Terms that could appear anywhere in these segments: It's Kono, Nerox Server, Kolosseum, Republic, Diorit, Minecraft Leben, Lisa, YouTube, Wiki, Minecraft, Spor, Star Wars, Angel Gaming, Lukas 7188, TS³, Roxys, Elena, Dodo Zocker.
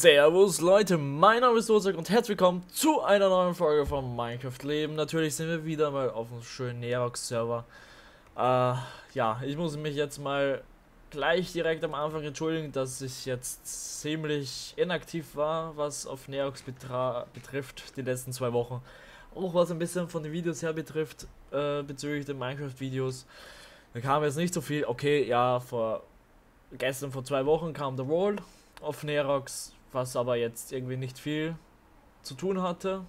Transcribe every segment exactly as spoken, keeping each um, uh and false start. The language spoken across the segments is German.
Servus Leute, mein Name ist Dodo Zocker und herzlich willkommen zu einer neuen Folge von Minecraft Leben. Natürlich sind wir wieder mal auf dem schönen Nerox Server. Äh, ja, ich muss mich jetzt mal gleich direkt am Anfang entschuldigen, dass ich jetzt ziemlich inaktiv war, was auf Nerox betrifft die letzten zwei Wochen. Auch was ein bisschen von den Videos her betrifft, äh, bezüglich den Minecraft Videos. Da kam jetzt nicht so viel. Okay, ja, vor gestern vor zwei Wochen kam der Roll auf Nerox, was aber jetzt irgendwie nicht viel zu tun hatte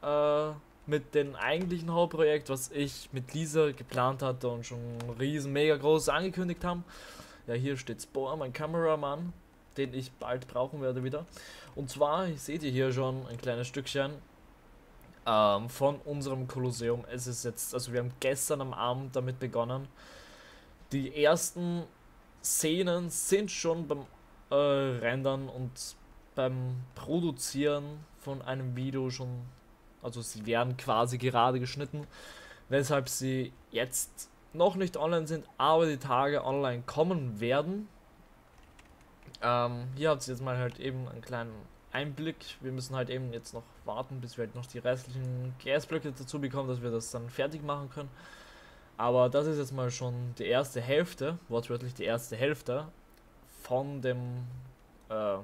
äh, mit dem eigentlichen Hauptprojekt, was ich mit Lisa geplant hatte und schon riesen mega groß angekündigt haben. Ja, hier steht Spor, mein Kameramann, den ich bald brauchen werde wieder. Und zwar seht ihr hier schon ein kleines Stückchen ähm, von unserem Kolosseum. Es ist jetzt, also wir haben gestern am Abend damit begonnen. Die ersten Szenen sind schon beim Äh, rendern und beim Produzieren von einem Video schon, also sie werden quasi gerade geschnitten, weshalb sie jetzt noch nicht online sind, aber die Tage online kommen werden. Ähm, hier habt ihr jetzt mal halt eben einen kleinen Einblick. Wir müssen halt eben jetzt noch warten, bis wir halt noch die restlichen Gasblöcke dazu bekommen, dass wir das dann fertig machen können. Aber das ist jetzt mal schon die erste Hälfte, wortwörtlich die erste Hälfte von dem äh,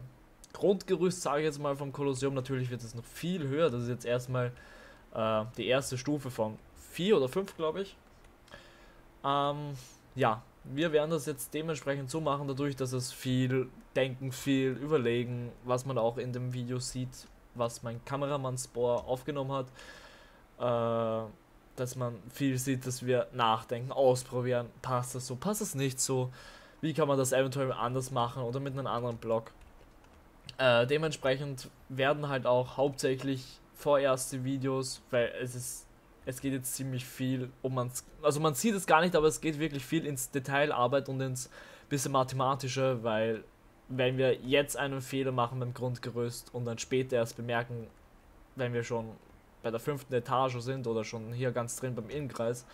Grundgerüst, sage ich jetzt mal, vom Kolosseum. Natürlich wird es noch viel höher. Das ist jetzt erstmal äh, die erste Stufe von vier oder fünf, glaube ich. Ähm, ja, wir werden das jetzt dementsprechend so machen, dadurch, dass es viel denken, viel überlegen, was man auch in dem Video sieht, was mein Kameramann Spor aufgenommen hat, äh, dass man viel sieht, dass wir nachdenken, ausprobieren, passt das so, passt das nicht so. Wie kann man das eventuell anders machen oder mit einem anderen Blog? Äh, dementsprechend werden halt auch hauptsächlich vorerst die Videos, weil es ist, es geht jetzt ziemlich viel, um man, also man sieht es gar nicht, aber es geht wirklich viel ins Detailarbeit und ins bisschen Mathematische, weil wenn wir jetzt einen Fehler machen beim Grundgerüst und dann später erst bemerken, wenn wir schon bei der fünften Etage sind oder schon hier ganz drin beim Innenkreis,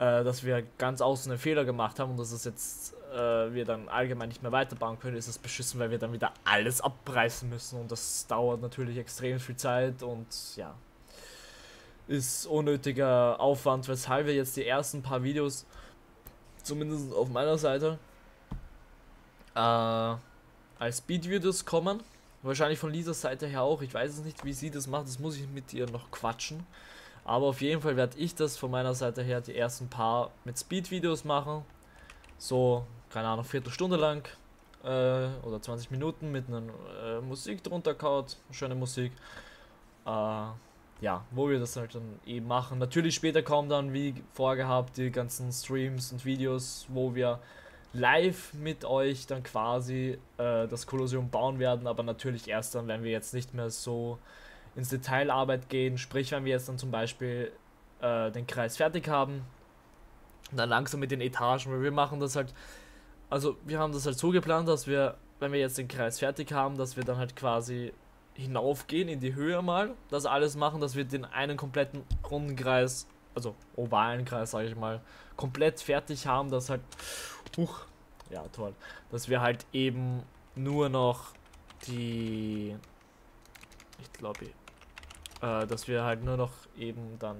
äh, dass wir ganz außen einen Fehler gemacht haben und das ist jetzt wir dann allgemein nicht mehr weiterbauen können, ist das beschissen, weil wir dann wieder alles abreißen müssen und das dauert natürlich extrem viel Zeit und ja, ist unnötiger Aufwand, weshalb wir jetzt die ersten paar Videos, zumindest auf meiner Seite, äh, als Speed-Videos kommen, wahrscheinlich von Lisas Seite her auch, ich weiß es nicht, wie sie das macht, das muss ich mit ihr noch quatschen, aber auf jeden Fall werde ich das von meiner Seite her die ersten paar mit Speed-Videos machen, so keine Ahnung, Viertelstunde lang äh, oder zwanzig Minuten mit einer äh, Musik drunter kaut, schöne Musik, äh, ja, wo wir das halt dann eben machen. Natürlich später kommen dann, wie vorgehabt, die ganzen Streams und Videos, wo wir live mit euch dann quasi äh, das Kolosseum bauen werden, aber natürlich erst dann, wenn wir jetzt nicht mehr so ins Detailarbeit gehen, sprich, wenn wir jetzt dann zum Beispiel äh, den Kreis fertig haben, dann langsam mit den Etagen, weil wir machen das halt, also wir haben das halt so geplant, dass wir, wenn wir jetzt den Kreis fertig haben, dass wir dann halt quasi hinaufgehen in die Höhe mal, das alles machen, dass wir den einen kompletten runden Kreis, also ovalen Kreis, sage ich mal, komplett fertig haben, dass halt, huch, ja toll, dass wir halt eben nur noch die, ich glaube, äh, dass wir halt nur noch eben dann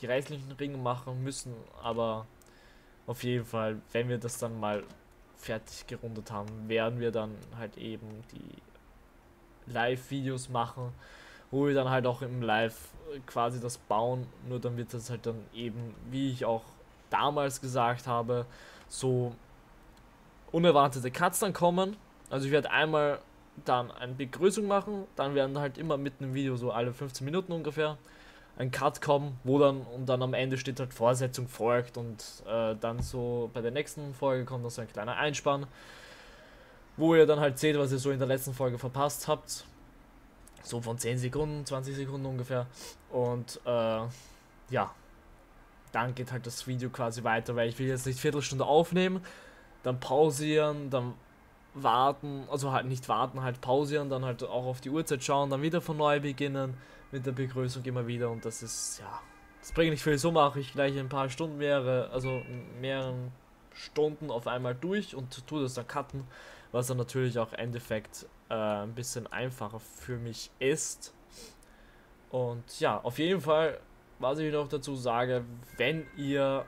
die restlichen Ringe machen müssen, aber auf jeden Fall, wenn wir das dann mal fertig gerundet haben, werden wir dann halt eben die Live-Videos machen, wo wir dann halt auch im Live quasi das bauen, nur dann wird das halt dann eben, wie ich auch damals gesagt habe, so unerwartete Cuts dann kommen, also ich werde einmal dann eine Begrüßung machen, dann werden halt immer mitten im Video, so alle fünfzehn Minuten ungefähr, ein Cut kommen, wo dann und dann am Ende steht halt Fortsetzung folgt und äh, dann so bei der nächsten Folge kommt noch so ein kleiner Einspann, wo ihr dann halt seht, was ihr so in der letzten Folge verpasst habt, so von zehn Sekunden, zwanzig Sekunden ungefähr und äh, ja, dann geht halt das Video quasi weiter, weil ich will jetzt nicht Viertelstunde aufnehmen, dann pausieren, dann warten, also halt nicht warten, halt pausieren, dann halt auch auf die Uhrzeit schauen, dann wieder von neu beginnen mit der Begrüßung immer wieder und das ist, ja, das bringt nicht viel, so mache ich gleich ein paar Stunden, mehrere, also mehreren Stunden auf einmal durch und tue das dann cutten, was dann natürlich auch im Endeffekt äh, ein bisschen einfacher für mich ist. Und ja, auf jeden Fall, was ich noch dazu sage, wenn ihr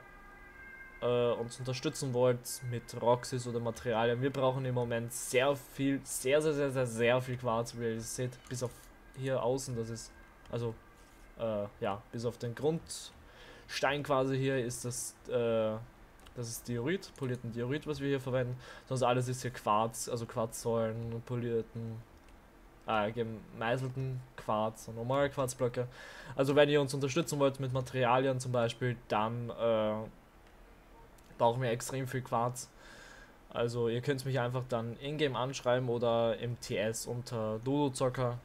äh, uns unterstützen wollt mit Roxys oder Materialien, wir brauchen im Moment sehr viel, sehr, sehr, sehr, sehr, sehr viel Quarz, wie ihr seht, bis auf hier außen, das ist, also, äh, ja, bis auf den Grundstein quasi hier ist das, äh, das ist Diorit, polierten Diorit, was wir hier verwenden, sonst alles ist hier Quarz, also Quarzsäulen, polierten, äh, gemeißelten Quarz und normale Quarzblöcke. Also wenn ihr uns unterstützen wollt mit Materialien zum Beispiel, dann äh, brauchen wir extrem viel Quarz. Also ihr könnt mich einfach dann in-game anschreiben oder im T S unter Dodo Zocker.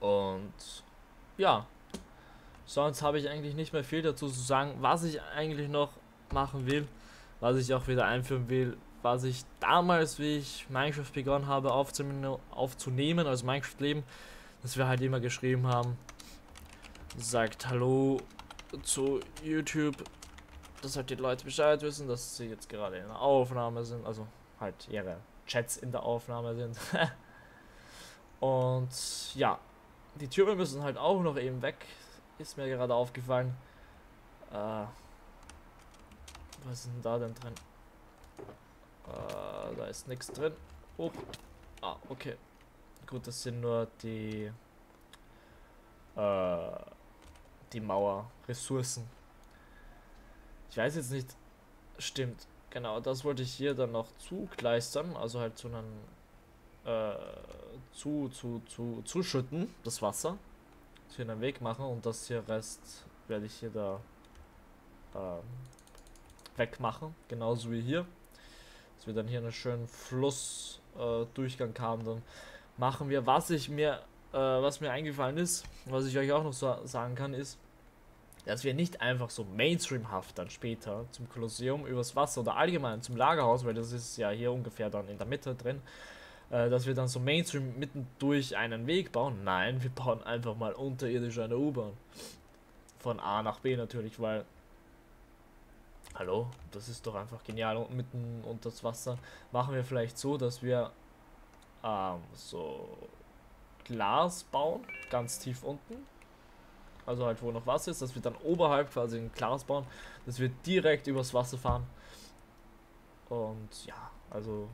Und ja, sonst habe ich eigentlich nicht mehr viel dazu zu sagen, was ich eigentlich noch machen will, was ich auch wieder einführen will, was ich damals, wie ich Minecraft begonnen habe aufzunehmen, aufzunehmen als Minecraft Leben, dass wir halt immer geschrieben haben, sagt Hallo zu YouTube, dass halt die Leute Bescheid wissen, dass sie jetzt gerade in der Aufnahme sind, also halt ihre Chats in der Aufnahme sind. Und ja, die Türen müssen halt auch noch eben weg, ist mir gerade aufgefallen. Äh, was ist denn da denn drin? Äh, da ist nichts drin. Oh. Ah, okay. Gut, das sind nur die äh, die Mauer, Ressourcen. Ich weiß jetzt nicht, stimmt, genau, das wollte ich hier dann noch zugleistern, also halt zu einem äh, zu, zu, zu, zuschütten, das Wasser, das hier einen Weg machen, und das hier Rest werde ich hier da ähm, wegmachen, genauso wie hier, dass wir dann hier einen schönen Flussdurchgang äh, haben. Dann machen wir, was ich mir, äh, was mir eingefallen ist, was ich euch auch noch so sagen kann, ist, dass wir nicht einfach so mainstreamhaft dann später zum Kolosseum übers Wasser oder allgemein zum Lagerhaus, weil das ist ja hier ungefähr dann in der Mitte drin, äh, dass wir dann so Mainstream mitten durch einen Weg bauen. Nein, wir bauen einfach mal unterirdisch eine U-Bahn. Von A nach B natürlich, weil... Hallo, das ist doch einfach genial. Und mitten unter das Wasser machen wir vielleicht so, dass wir ähm, so Glas bauen, ganz tief unten. Also halt wo noch Wasser ist, dass wir dann oberhalb quasi ein Glas bauen, dass wir direkt übers Wasser fahren. Und ja, also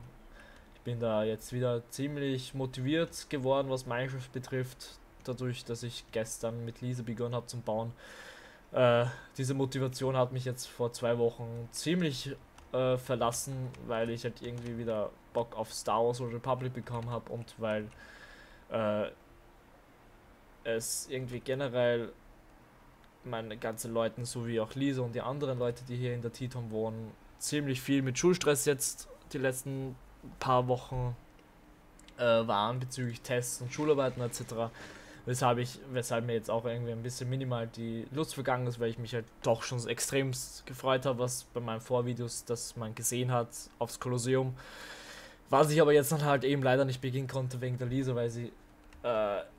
ich bin da jetzt wieder ziemlich motiviert geworden, was Minecraft betrifft, dadurch, dass ich gestern mit Lisa begonnen habe zum Bauen. Äh, diese Motivation hat mich jetzt vor zwei Wochen ziemlich äh, verlassen, weil ich halt irgendwie wieder Bock auf Star Wars oder Republic bekommen habe und weil äh, es irgendwie generell meine ganzen Leuten, so wie auch Lisa und die anderen Leute, die hier in der T-Tom wohnen, ziemlich viel mit Schulstress jetzt die letzten paar Wochen äh, waren bezüglich Tests und Schularbeiten et cetera. Weshalb ich, weshalb mir jetzt auch irgendwie ein bisschen minimal die Lust vergangen ist, weil ich mich halt doch schon extremst gefreut habe, was bei meinen Vorvideos, das man gesehen hat, aufs Kolosseum. Was ich aber jetzt dann halt eben leider nicht beginnen konnte wegen der Lisa, weil sie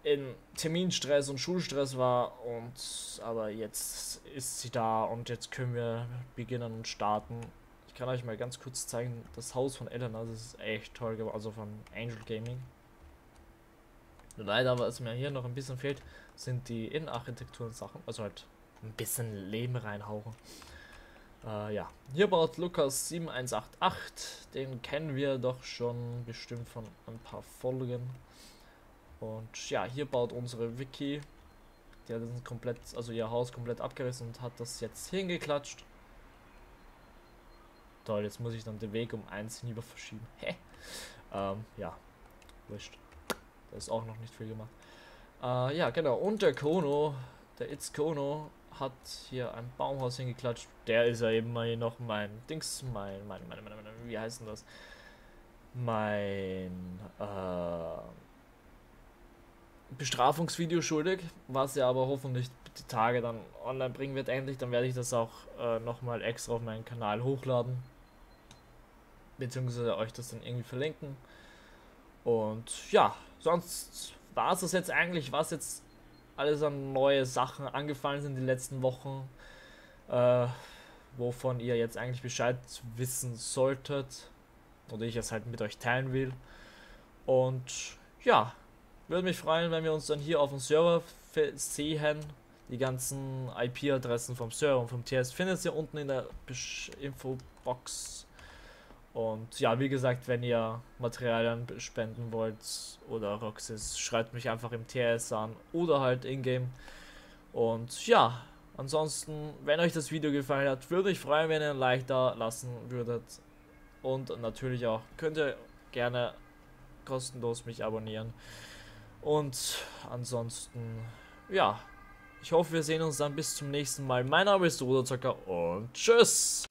in Terminstress und Schulstress war, und aber jetzt ist sie da und jetzt können wir beginnen und starten. Ich kann euch mal ganz kurz zeigen, das Haus von Elena, das ist echt toll geworden, also von Angel Gaming. Leider, was mir hier noch ein bisschen fehlt, sind die Innenarchitekturen Sachen, also halt ein bisschen Leben reinhauchen. Äh, ja, hier baut Lukas sieben eins acht acht, den kennen wir doch schon bestimmt von ein paar Folgen. Und ja, hier baut unsere Wiki, die hat das komplett, also ihr Haus komplett abgerissen und hat das jetzt hingeklatscht. Toll, jetzt muss ich dann den Weg um eins hinüber verschieben. Hä? Ähm, ja, wurscht. Da ist auch noch nicht viel gemacht. Äh, ja, genau. Und der Kono, der It's Kono, hat hier ein Baumhaus hingeklatscht. Der ist ja eben mal hier noch mein Dings, mein, mein, mein, mein, mein, wie heißt denn das? Mein, äh... Bestrafungsvideo schuldig, was ja aber hoffentlich die Tage dann online bringen wird endlich, dann werde ich das auch äh, nochmal extra auf meinen Kanal hochladen, beziehungsweise euch das dann irgendwie verlinken. Und ja, sonst war es das jetzt eigentlich, was jetzt alles an neue Sachen angefallen sind die letzten Wochen, äh, wovon ihr jetzt eigentlich Bescheid wissen solltet oder ich es halt mit euch teilen will. Und ja, würde mich freuen, wenn wir uns dann hier auf dem Server sehen. Die ganzen I P-Adressen vom Server und vom T S findet ihr unten in der Infobox. Und ja, wie gesagt, wenn ihr Materialien spenden wollt oder Roxys, schreibt mich einfach im T S an oder halt in-game. Und ja, ansonsten, wenn euch das Video gefallen hat, würde ich freuen, wenn ihr ein Like da lassen würdet. Und natürlich auch könnt ihr gerne kostenlos mich abonnieren. Und ansonsten, ja, ich hoffe, wir sehen uns dann bis zum nächsten Mal. Mein Name ist Dodo Zocker und tschüss!